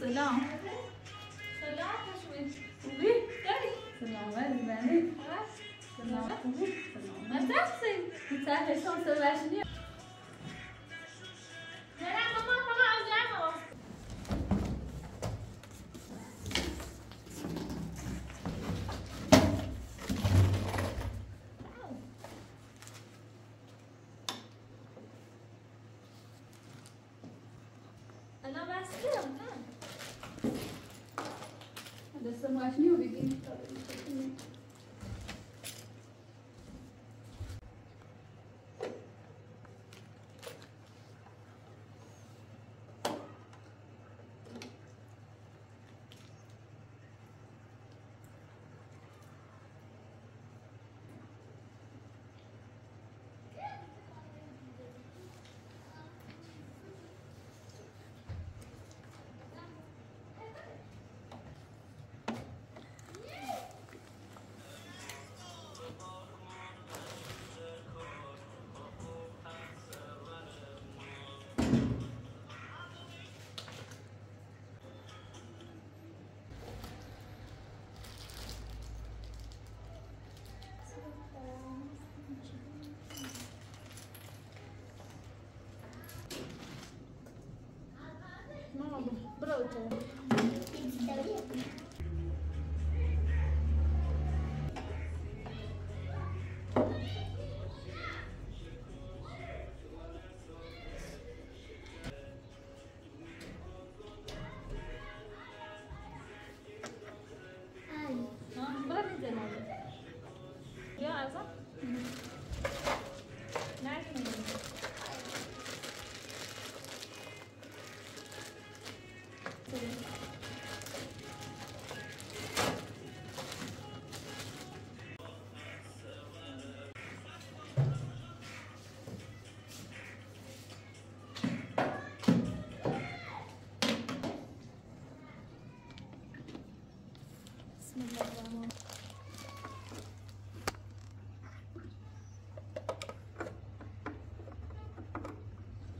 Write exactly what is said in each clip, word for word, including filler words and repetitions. سلام سلام خوشوید خوبی؟ داری؟ سلامت بله سلامت خوبی؟ سلامت رفتی؟ میترکش هم سلوشنی نرم ماما ماما از رمو الان بستیم دستم واشنی و بگیم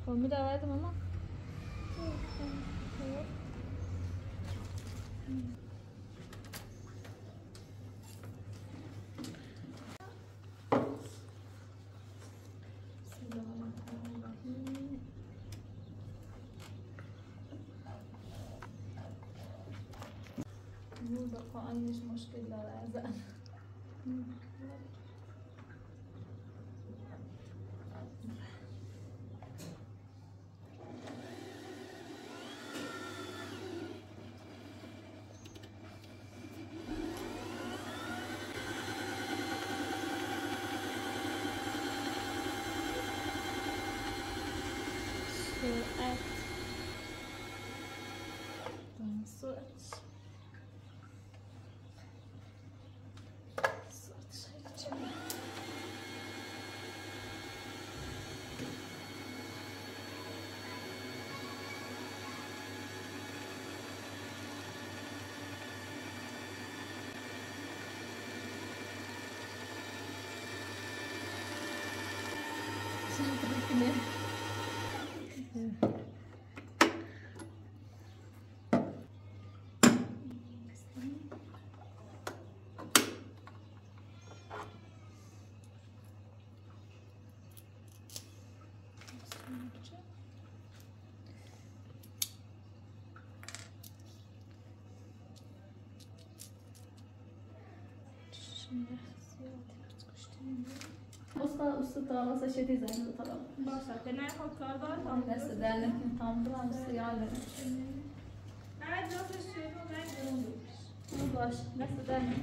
Kombi de verdim ama. ما عنديش مشكلة لا أزال سؤال usta usta tarlası şey dizaynı tarlası. Başak, ne yapalım kardan tam. Nasıl derler ki tam buram usta yağlar. Evet, nasıl şey bu? ulaş. Nasıl ben?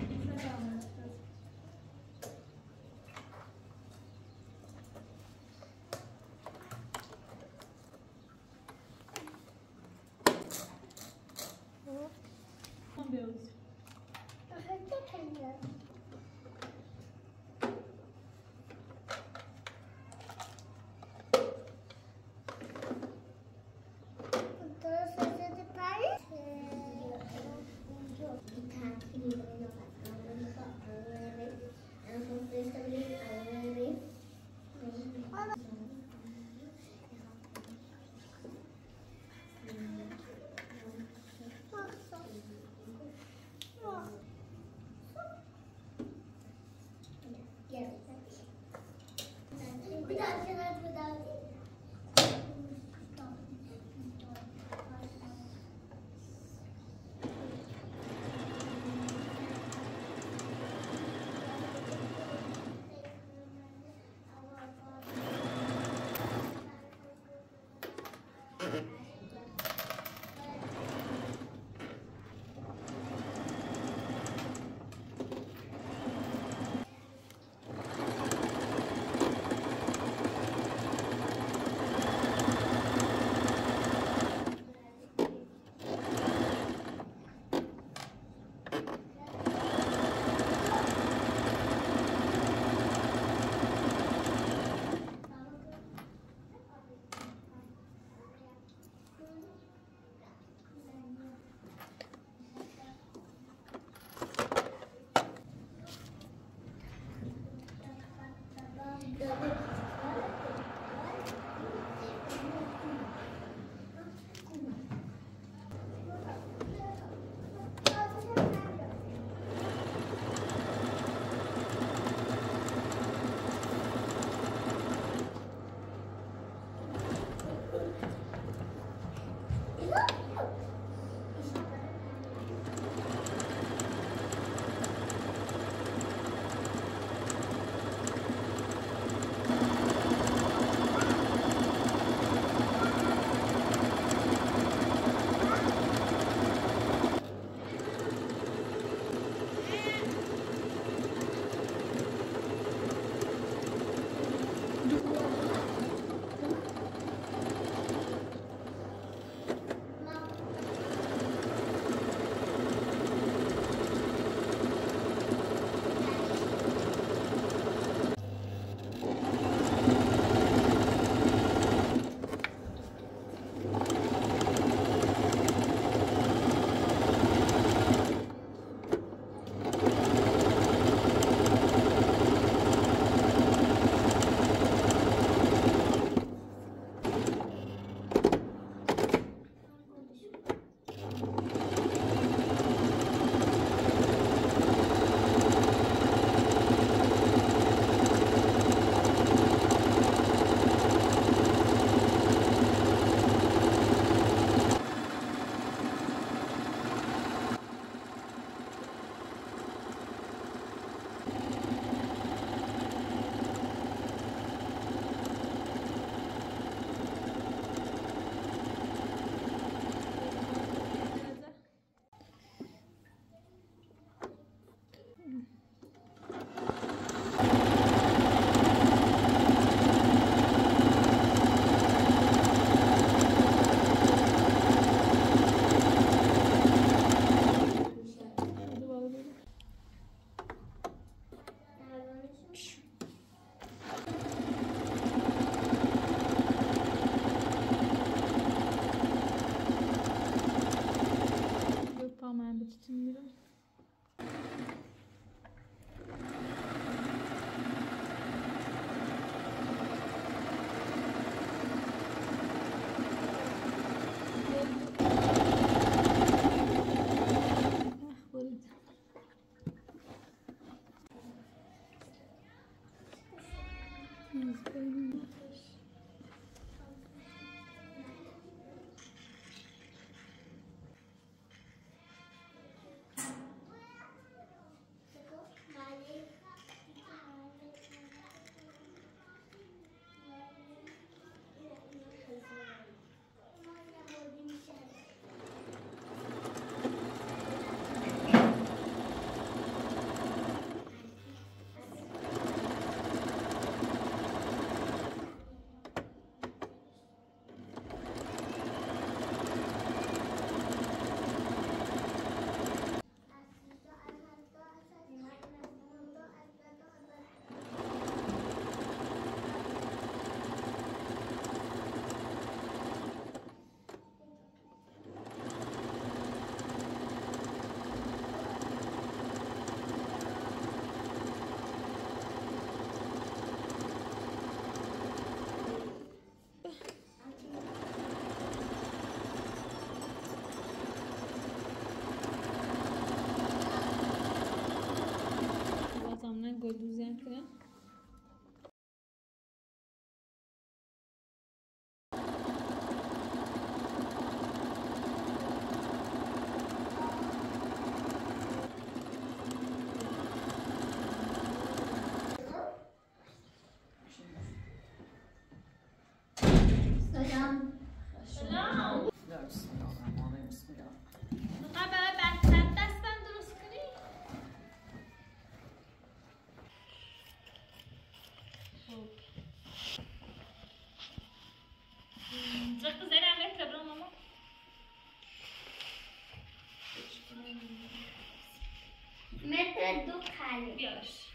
متر دو خرید بیارش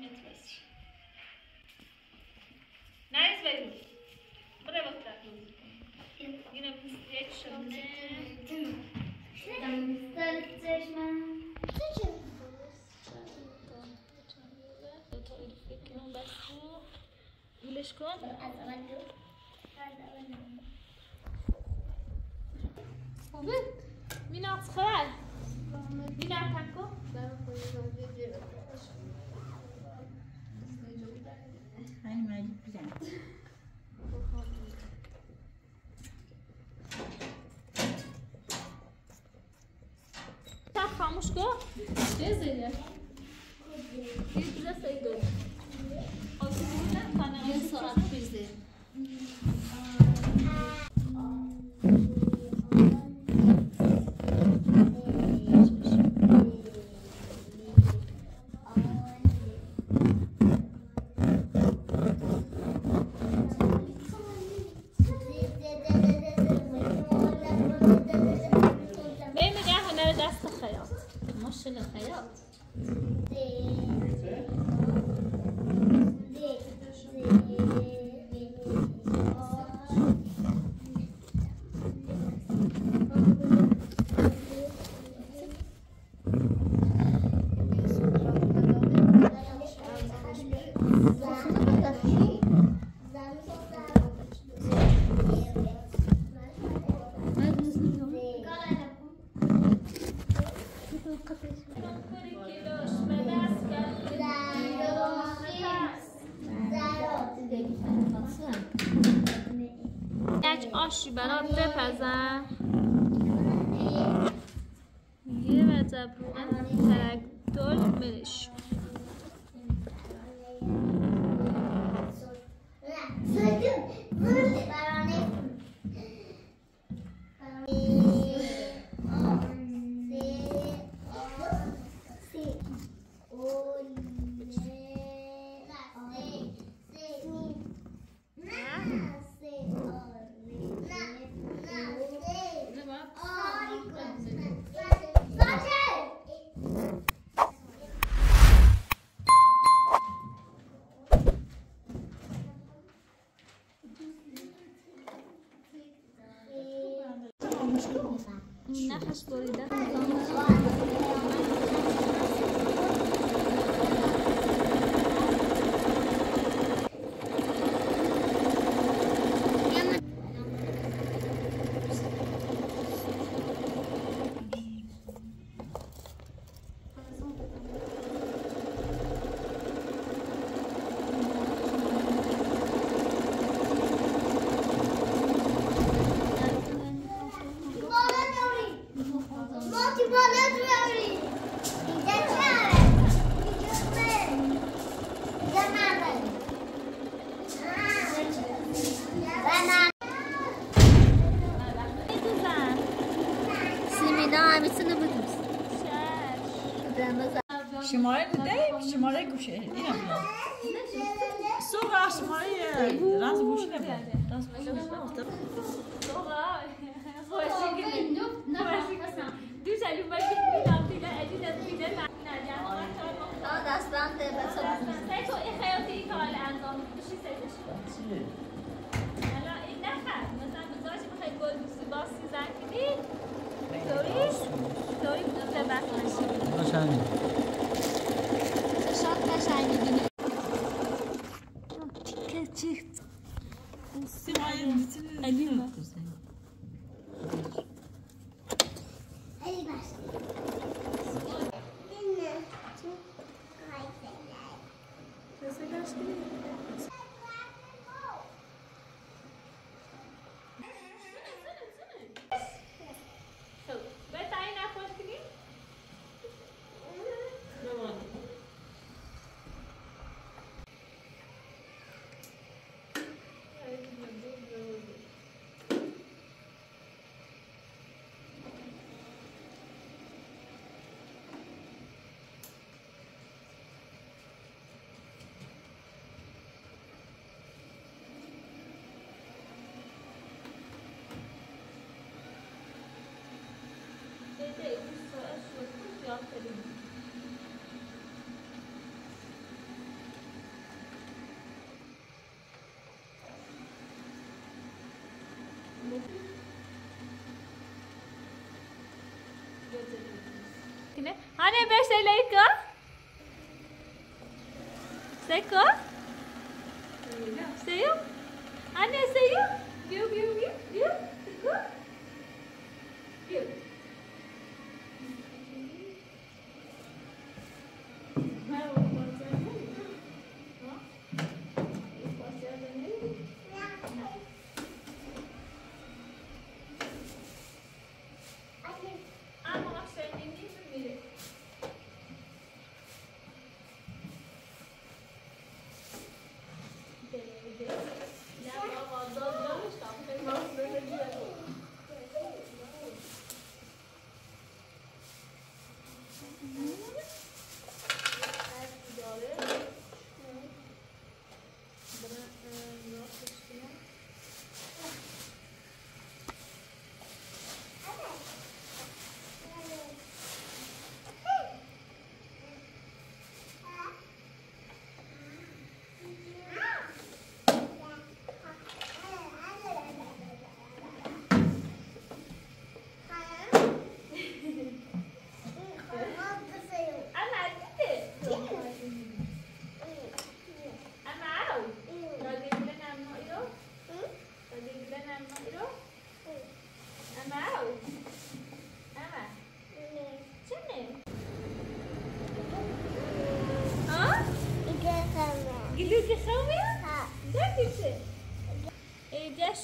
متر بسی نایز بریم برای وقت را اینم یک شمه دمستر چشمم چه چه گولش کن از اول دو مینا خرال مینا تکو هاي ما يبيان تا خاموش کو جزيره جزيره سيدو آشی برام بپزن یه وزب بودن ترکتول برش نفس بریده شماره بوده شماره گوشه اینم سورا شماره راز گوشه نبوده راز گوشه نبوده سورا خوشی که نوب نباشی کسان دو جلو باشی بیدام بیده عدید از بیده نجم آن دستان ده بسا بسید تو این خیاطی ای که حال انزام بشی سیدش چیه؟ حالا این نخر مثلا بزارش بخوایی گل دوستی باسی زن کنی توریش توری بزرده بخشی باشنی Thank you so much. خیال کنیم. Hani ben şeyleyka? Seko? Seyo? Anne seyo? Gül gül gül gül. Seko? Gül.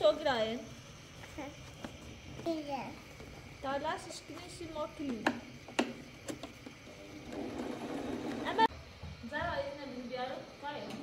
شوگرای. اینجا. تالاشش کنیشی ماکلی. اما زاویه نمی‌بینم پایین.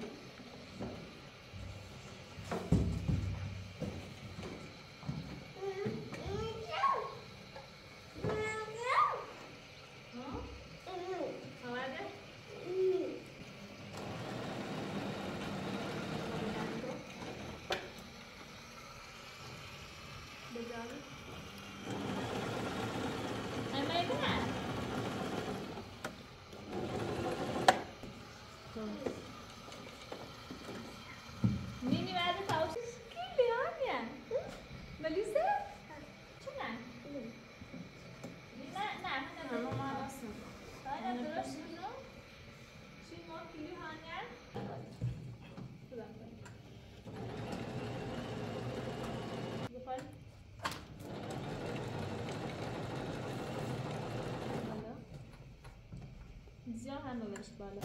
همه بهش بالا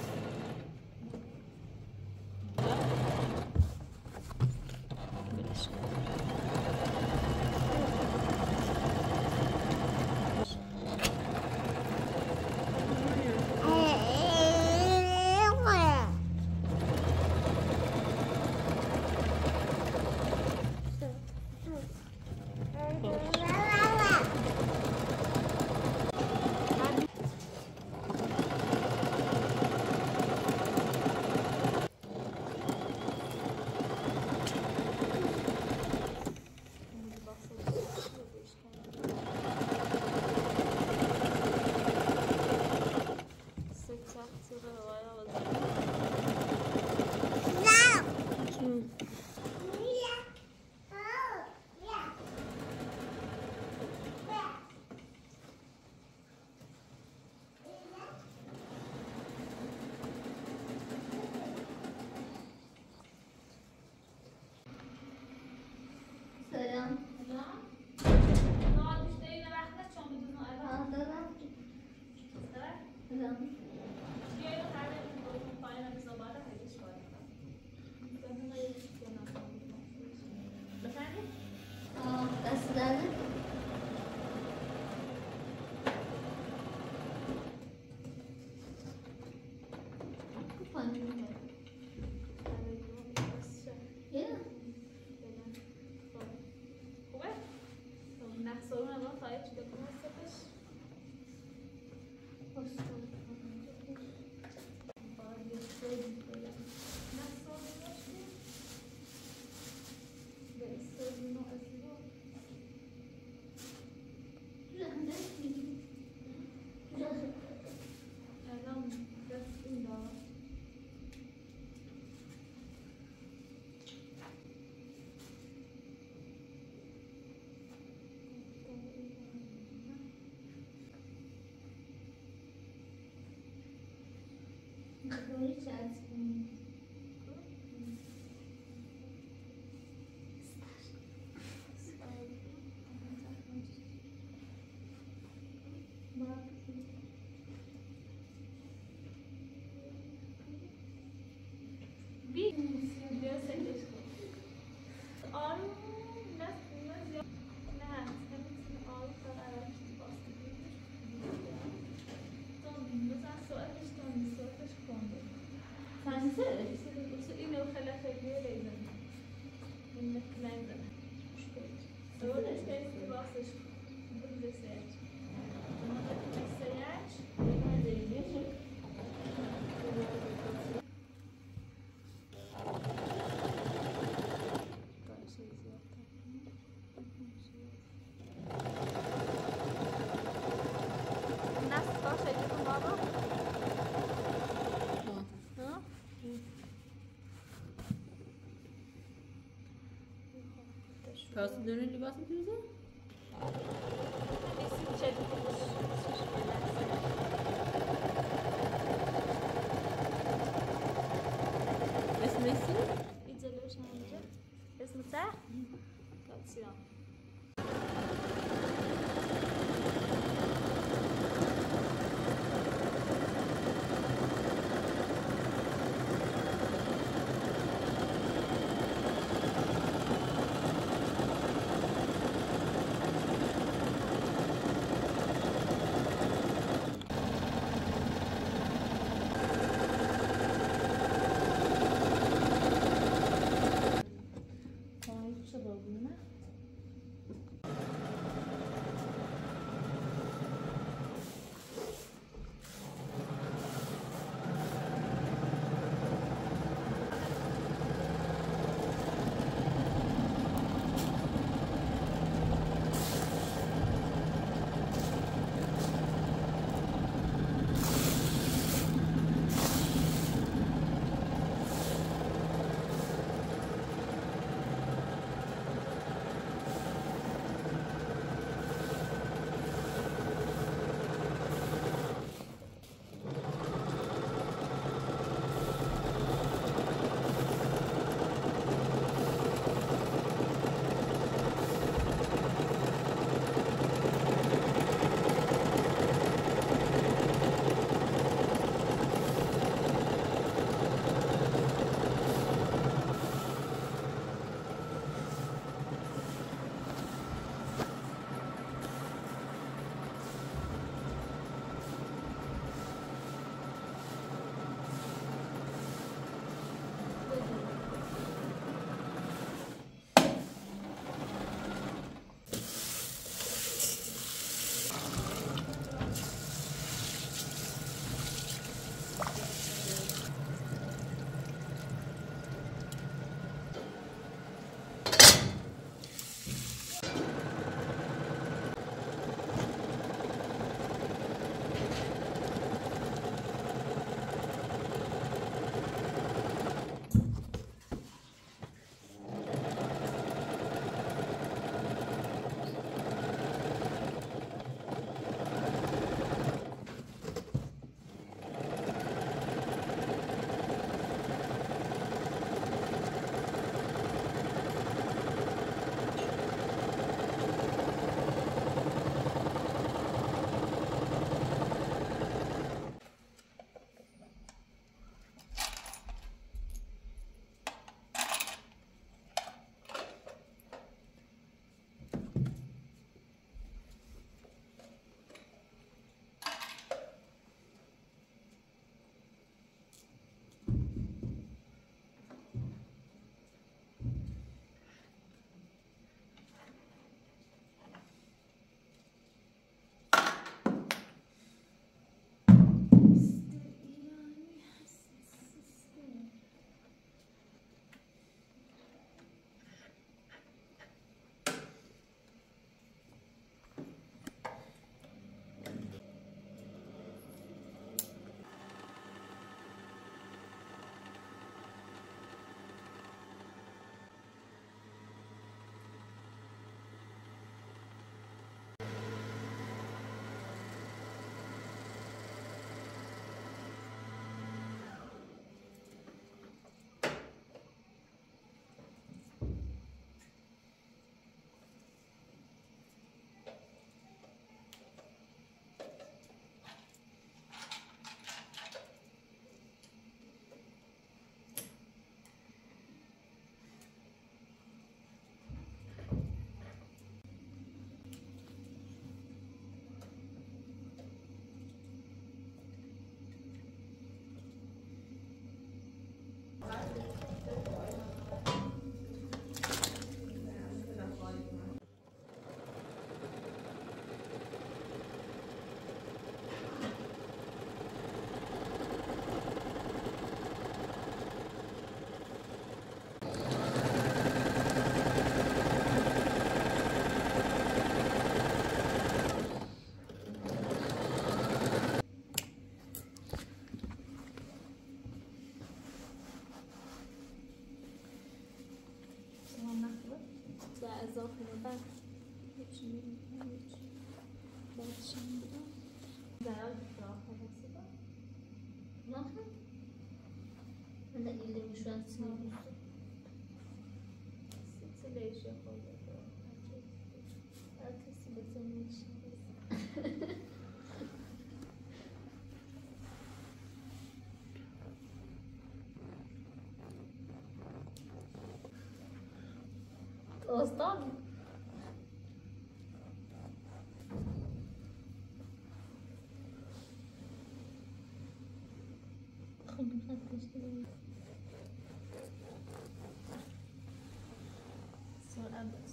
Sonra da sahip çıkıp nasıl yapış? Hoş bulduk. Kalsın dönün libas mı diyoruz ya? Nesin içeri bulmuş. Nesin nesin? İçeri hoş geldin. Nesin sen? Kalsın. Çok oldu mu? kazandım. Ben hepsini hiç bahçemde bayağı daha havası var. Nasıl? Ben de ilgimi şu an sinirliyim. Sıtılıyor şu an. Herkesi betonun içindeyiz. Aslan. Hanım kardeşlerim.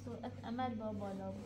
سرعة أمل بابا لابو.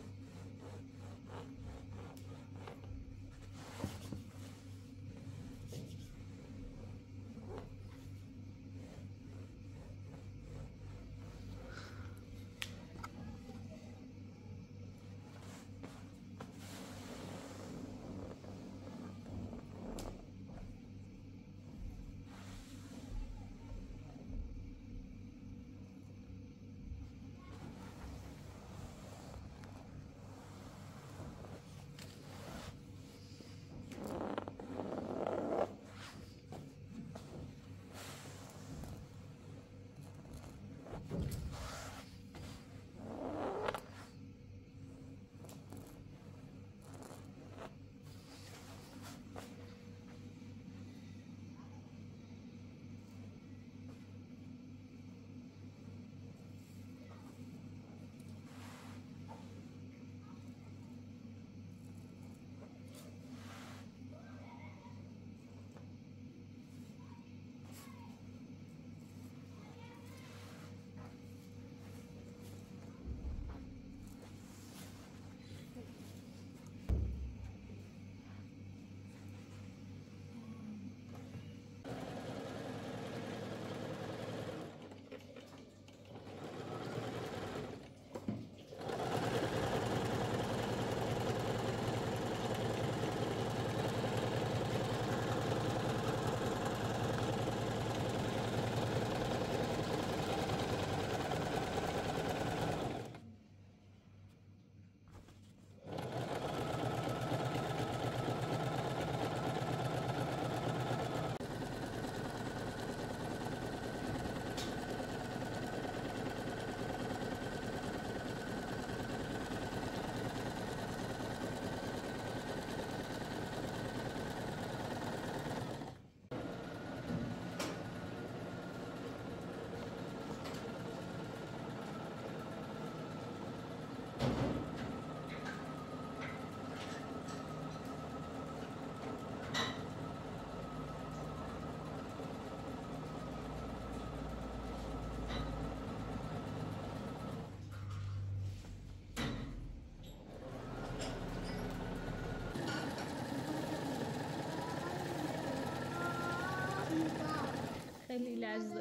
خلي العزة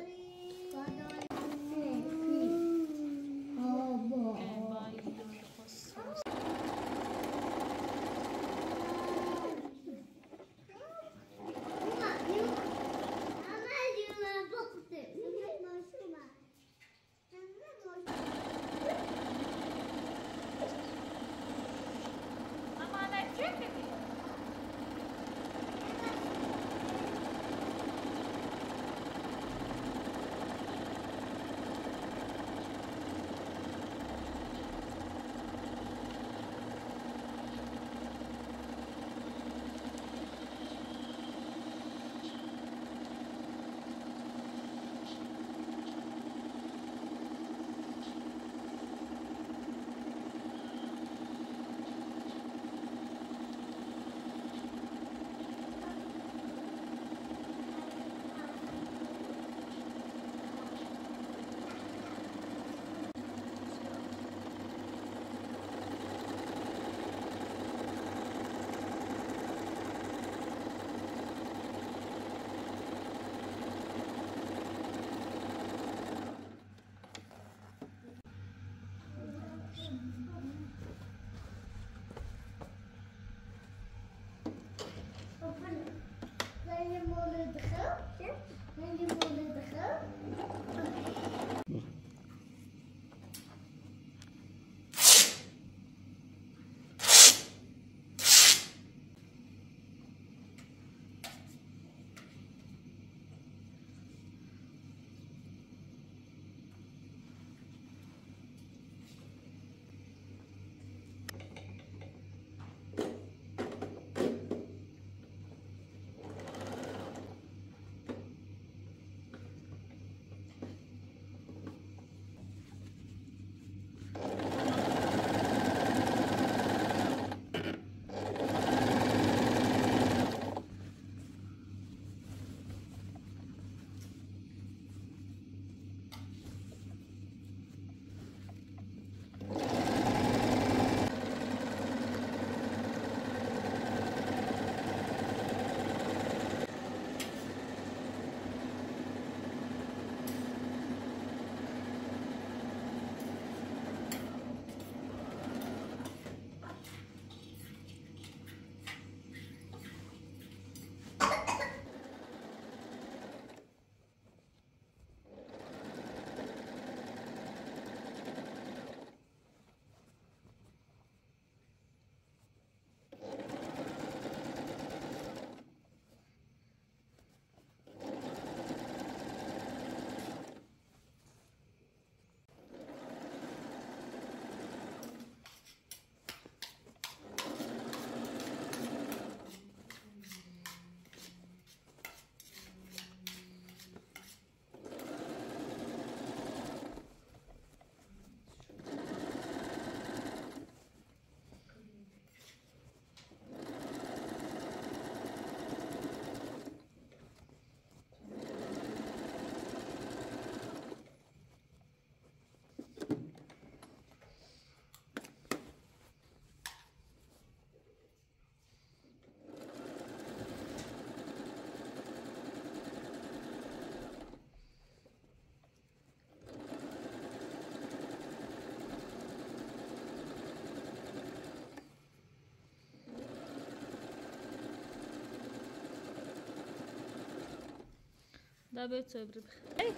Dobra, co brat? Ej!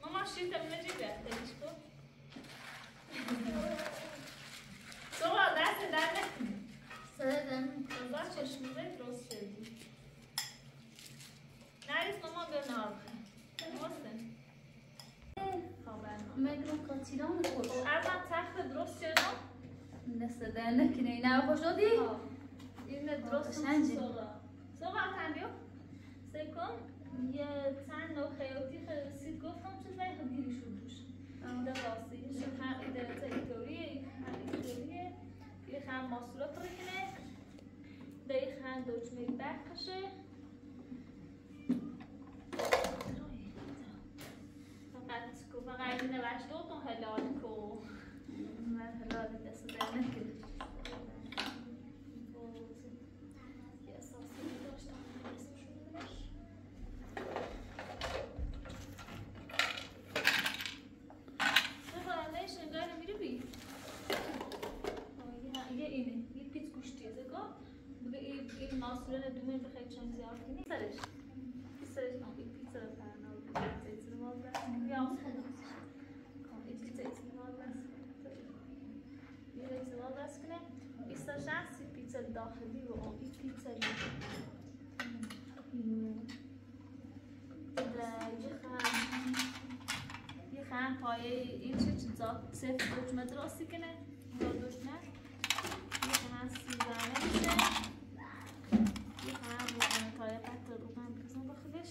Mama şişte mi çıkıyor? Demiştim. Sonra derse derler. Söyledim. Kızlar çarşımıza trost söyledim. Neredesin mama ben al. Nasılsın? Haberim. Mekrom kaçıran mı koş? Erman tahta trost söyledim. Nasıl derler ki ne? Ne hoş oldu? Yine trost söyledim. Sonra sen diyor. Sekon. یه تن و خیاطی خیلی رسید گفت هم چون باید خب گیری شد روش در راستی شد هم ادارت ایتوریه یه خم محصولات رو کنه در یه خم دوچ میل برخشه فقط فقط این نوشت دوتون حلال کن من حلال دست در نکرد داخلی و آبی پیتزا یه خم پایه این چه چیزا صفر دکمه درستی کنه دو دکمه یه خم سیزنه میشه یه خم روغن پایه پتر روغن بریزم داخلش